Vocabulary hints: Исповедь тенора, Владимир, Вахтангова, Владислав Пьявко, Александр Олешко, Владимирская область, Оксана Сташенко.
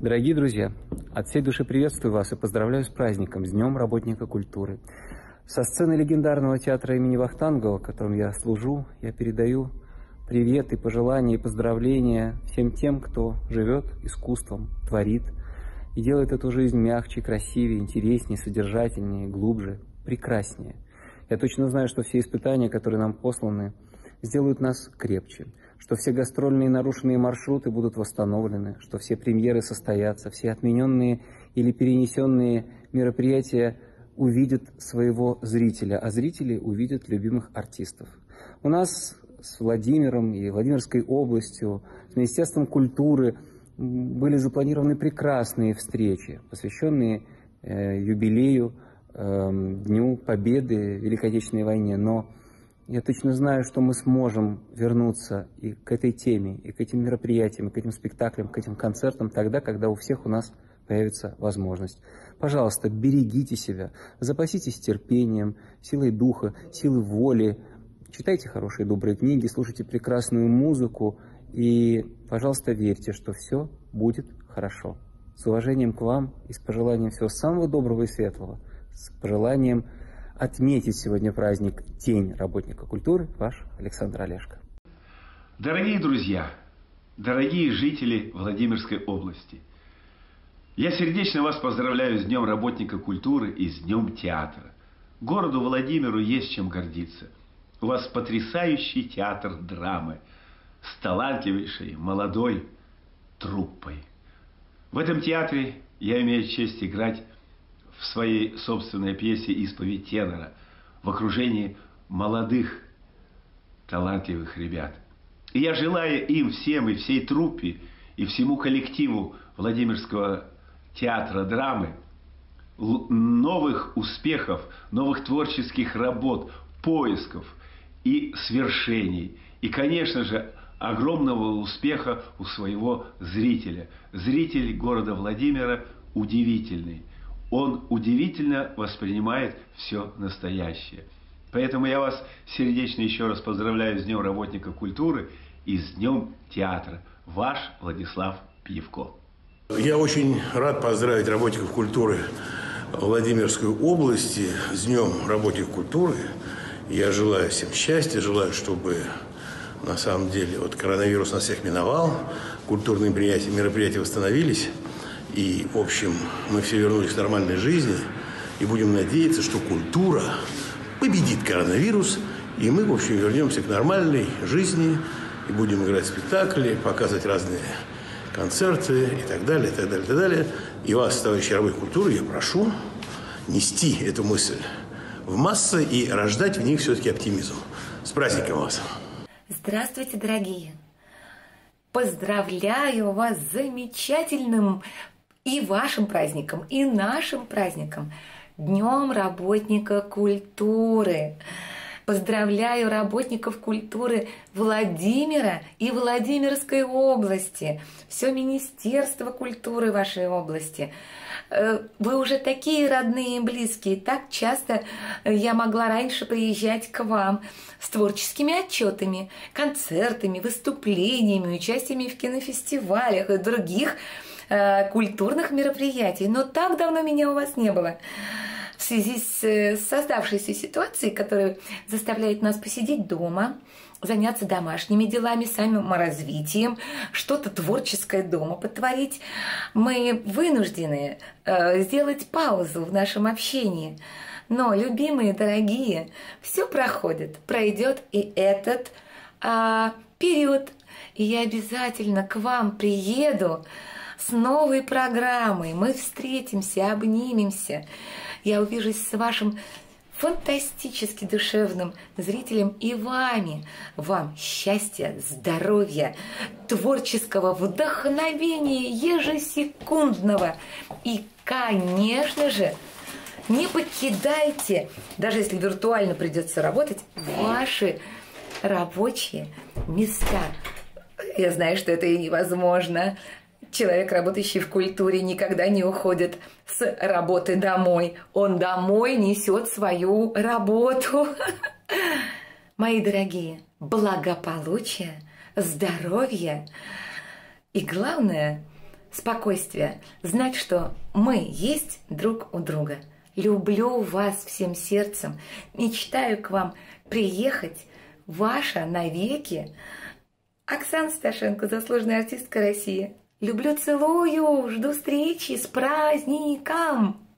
Дорогие друзья, от всей души приветствую вас и поздравляю с праздником, с Днем работника культуры. Со сцены легендарного театра имени Вахтангова, которым я служу, я передаю привет и пожелания, и поздравления всем тем, кто живет искусством, творит и делает эту жизнь мягче, красивее, интереснее, содержательнее, глубже, прекраснее. Я точно знаю, что все испытания, которые нам посланы, сделают нас крепче, что все гастрольные нарушенные маршруты будут восстановлены, что все премьеры состоятся, все отмененные или перенесенные мероприятия увидят своего зрителя, а зрители увидят любимых артистов. У нас с Владимиром и Владимирской областью, с Министерством культуры были запланированы прекрасные встречи, посвященные юбилею, Дню Победы в Великой Отечественной войне. Но я точно знаю, что мы сможем вернуться и к этой теме, и к этим мероприятиям, и к этим спектаклям, к этим концертам тогда, когда у всех у нас появится возможность. Пожалуйста, берегите себя, запаситесь терпением, силой духа, силой воли, читайте хорошие, добрые книги, слушайте прекрасную музыку и, пожалуйста, верьте, что все будет хорошо. С уважением к вам и с пожеланием всего самого доброго и светлого, с пожеланием отметить сегодня праздник День работника культуры, ваш Александр Олешко. Дорогие друзья, дорогие жители Владимирской области, я сердечно вас поздравляю с Днем работника культуры и с Днем театра. Городу Владимиру есть чем гордиться. У вас потрясающий театр драмы с талантливейшей молодой труппой. В этом театре я имею честь играть в своей собственной пьесе «Исповедь тенора» в окружении молодых, талантливых ребят. И я желаю им всем, и всей труппе, и всему коллективу Владимирского театра драмы новых успехов, новых творческих работ, поисков и свершений. И, конечно же, огромного успеха у своего зрителя. Зритель города Владимира удивительный. Он удивительно воспринимает все настоящее. Поэтому я вас сердечно еще раз поздравляю с Днем работника культуры и с Днем театра. Ваш Владислав Пьявко. Я очень рад поздравить работников культуры Владимирской области с Днем работников культуры. Я желаю всем счастья, желаю, чтобы на самом деле коронавирус нас всех миновал, культурные мероприятия восстановились. И, в общем, мы все вернулись к нормальной жизни и будем надеяться, что культура победит коронавирус, и мы, в общем, вернемся к нормальной жизни и будем играть в спектакли, показывать разные концерты и так далее, и так далее, и так далее. И вас, товарищи работников культуры, я прошу нести эту мысль в массы и рождать в них все-таки оптимизм. С праздником вас! Здравствуйте, дорогие! Поздравляю вас с замечательным и вашим праздником, и нашим праздником, Днем работника культуры. Поздравляю работников культуры Владимира и Владимирской области, все Министерство культуры вашей области. Вы уже такие родные и близкие, так часто я могла раньше приезжать к вам с творческими отчетами, концертами, выступлениями, участиями в кинофестивалях и других культурных мероприятий, но так давно меня у вас не было. В связи с создавшейся ситуацией, которая заставляет нас посидеть дома, заняться домашними делами, саморазвитием, что-то творческое дома потворить, мы вынуждены сделать паузу в нашем общении. Но, любимые, дорогие, все проходит, пройдет и этот период. И я обязательно к вам приеду с новой программой. Мы встретимся, обнимемся. Я увижусь с вашим фантастически душевным зрителем и вами. Вам счастья, здоровья, творческого вдохновения ежесекундного. И, конечно же, не покидайте, даже если виртуально придется работать, ваши рабочие места. Я знаю, что это и невозможно. Человек, работающий в культуре, никогда не уходит с работы домой. Он домой несет свою работу. Мои дорогие, благополучия, здоровья и, главное, спокойствия, знать, что мы есть друг у друга. Люблю вас всем сердцем, мечтаю к вам приехать, ваша навеки Оксана Сташенко, заслуженная артистка России. Люблю, целую, жду встречи, с праздником!